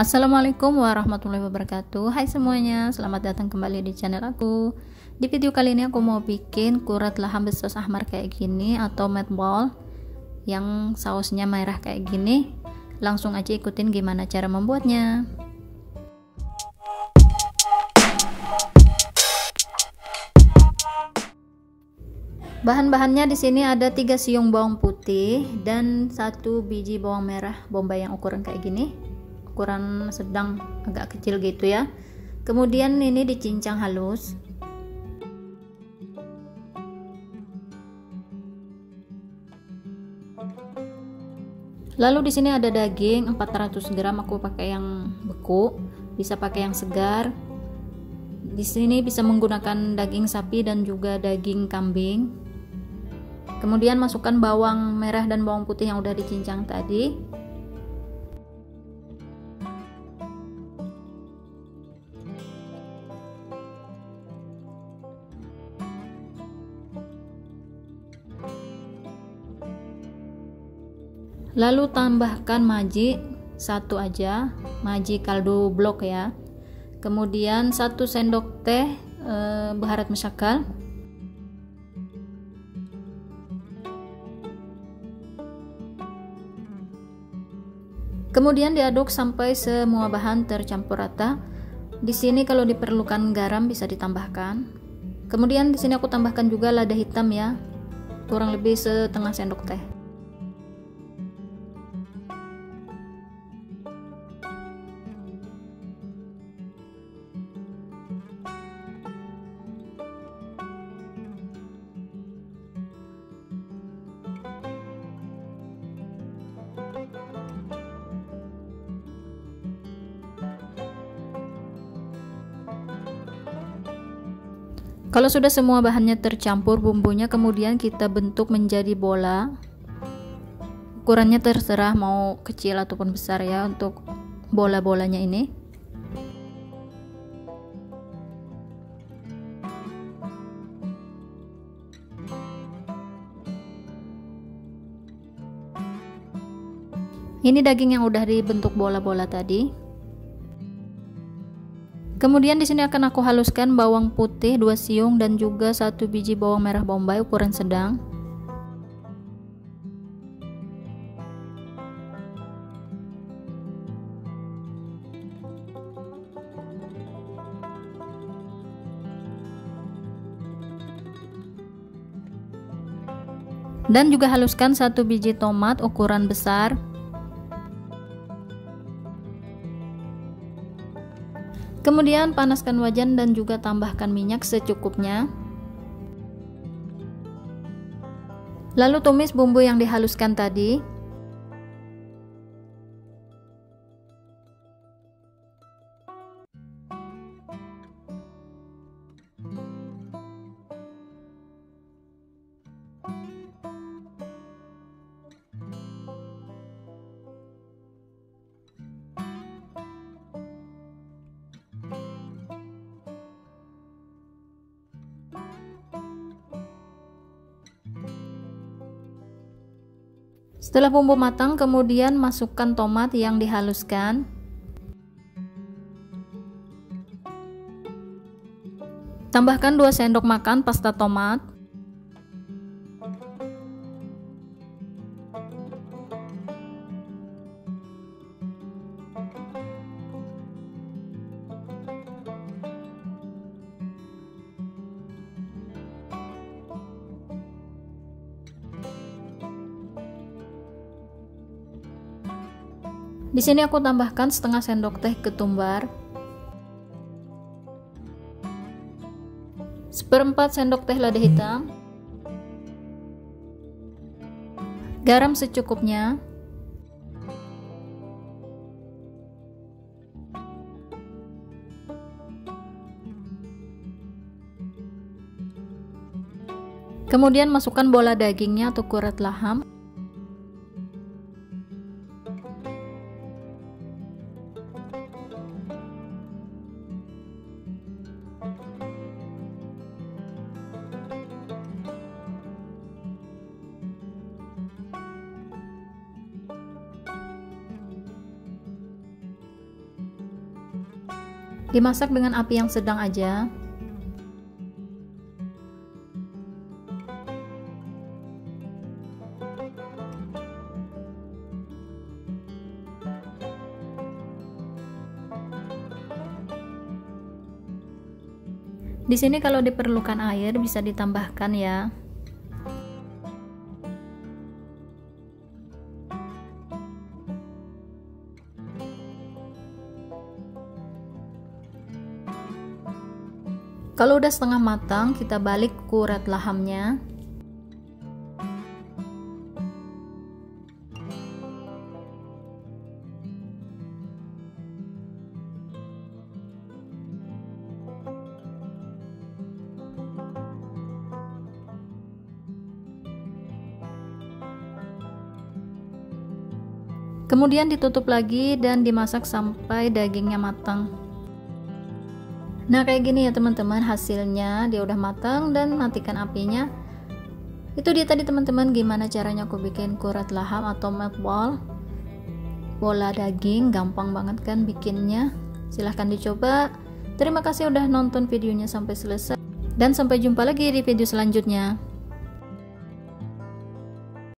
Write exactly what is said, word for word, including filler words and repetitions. Assalamualaikum warahmatullahi wabarakatuh. Hai semuanya, selamat datang kembali di channel aku. Di video kali ini aku mau bikin kurat laham bersaus ahmar kayak gini atau meatball yang sausnya merah kayak gini. Langsung aja ikutin gimana cara membuatnya. Bahan-bahannya di sini ada tiga siung bawang putih dan satu biji bawang merah bombay yang ukuran kayak gini. Ukuran sedang agak kecil gitu ya. Kemudian ini dicincang halus. Lalu di sini ada daging empat ratus gram, aku pakai yang beku, bisa pakai yang segar. Di sini bisa menggunakan daging sapi dan juga daging kambing. Kemudian masukkan bawang merah dan bawang putih yang udah dicincang tadi. Lalu tambahkan maji satu aja, maji kaldu blok ya. Kemudian satu sendok teh e, baharat mesyakal. Kemudian diaduk sampai semua bahan tercampur rata. Di sini kalau diperlukan garam bisa ditambahkan. Kemudian di sini aku tambahkan juga lada hitam ya, kurang lebih setengah sendok teh. Kalau sudah semua bahannya tercampur bumbunya, kemudian kita bentuk menjadi bola. Ukurannya terserah mau kecil ataupun besar ya untuk bola-bolanya ini. Ini daging yang udah dibentuk bola-bola tadi. Kemudian di sini akan aku haluskan bawang putih dua siung dan juga satu biji bawang merah bombay ukuran sedang. Dan juga haluskan satu biji tomat ukuran besar. Kemudian panaskan wajan dan juga tambahkan minyak secukupnya. Lalu tumis bumbu yang dihaluskan tadi. Setelah bumbu matang, kemudian masukkan tomat yang dihaluskan. Tambahkan dua sendok makan pasta tomat. Di sini aku tambahkan setengah sendok teh ketumbar, seperempat sendok teh lada hitam, garam secukupnya, kemudian masukkan bola dagingnya atau kurat laham. Dimasak dengan api yang sedang aja. Di sini kalau diperlukan air bisa ditambahkan ya. Kalau udah setengah matang, kita balik kurat lahamnya. Kemudian ditutup lagi dan dimasak sampai dagingnya matang. Nah kayak gini ya teman-teman hasilnya, dia udah matang dan matikan apinya. Itu dia tadi teman-teman gimana caranya aku bikin kurat laham atau meatball, bola daging. Gampang banget kan bikinnya, silahkan dicoba. Terima kasih udah nonton videonya sampai selesai dan sampai jumpa lagi di video selanjutnya.